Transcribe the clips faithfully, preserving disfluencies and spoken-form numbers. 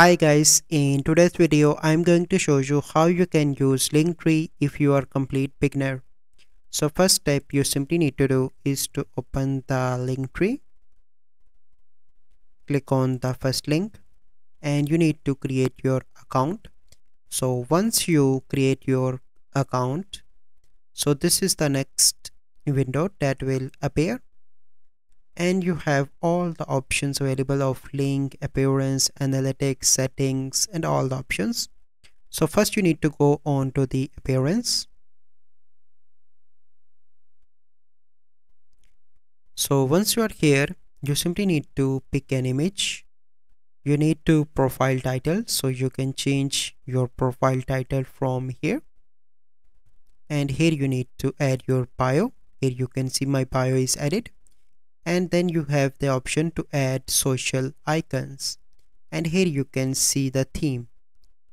Hi guys, in today's video I'm going to show you how you can use Linktree if you are complete beginner. So first step you simply need to do is to open the Linktree. Click on the first link and you need to create your account. So once you create your account, so this is the next window that will appear. And you have all the options available of link, appearance, analytics, settings, and all the options. So first you need to go on to the appearance. So once you are here, you simply need to pick an image. You need to profile title. So you can change your profile title from here. And here you need to add your bio. Here you can see my bio is added. And then you have the option to add social icons, and here you can see the theme.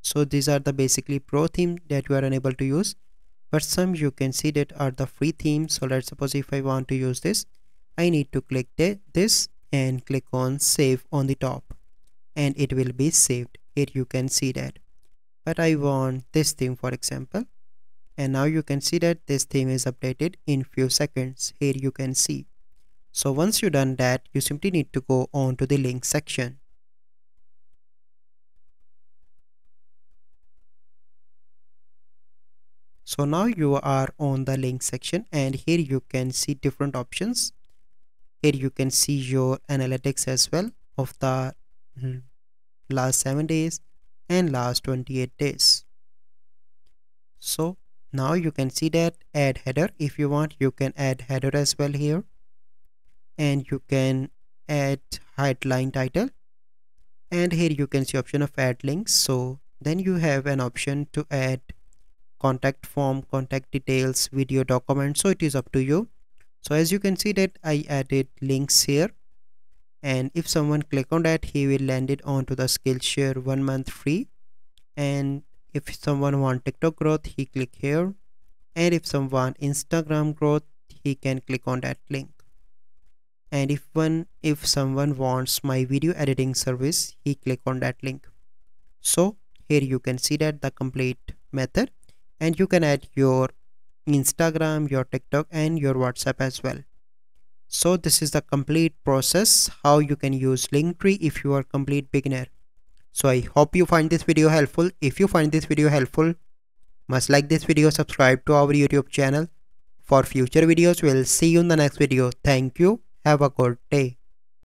So these are the basically pro theme that you are unable to use, but some you can see that are the free themes. So let's suppose if I want to use this, I need to click this and click on save on the top and it will be saved. Here you can see that, but I want this theme for example, and now you can see that this theme is updated in few seconds. Here you can see. So once you've done that, you simply need to go on to the link section. So now you are on the link section and here you can see different options. Here you can see your analytics as well of the last seven days and last twenty-eight days. So now you can see that add header. If you want, you can add header as well here. And you can add headline title, and here you can see option of add links. So then you have an option to add contact form, contact details, video document. So it is up to you. So as you can see that I added links here, and if someone click on that, he will land it onto the Skillshare one month free. And if someone want TikTok growth, he click here, and if someone Instagram growth, he can click on that link. And if one if someone wants my video editing service, he click on that link. So here you can see that the complete method, and you can add your Instagram, your TikTok, and your WhatsApp as well. So this is the complete process how you can use Linktree if you are complete beginner. So I hope you find this video helpful. If you find this video helpful, must like this video, subscribe to our YouTube channel for future videos. We'll see you in the next video. Thank you. Have a good day.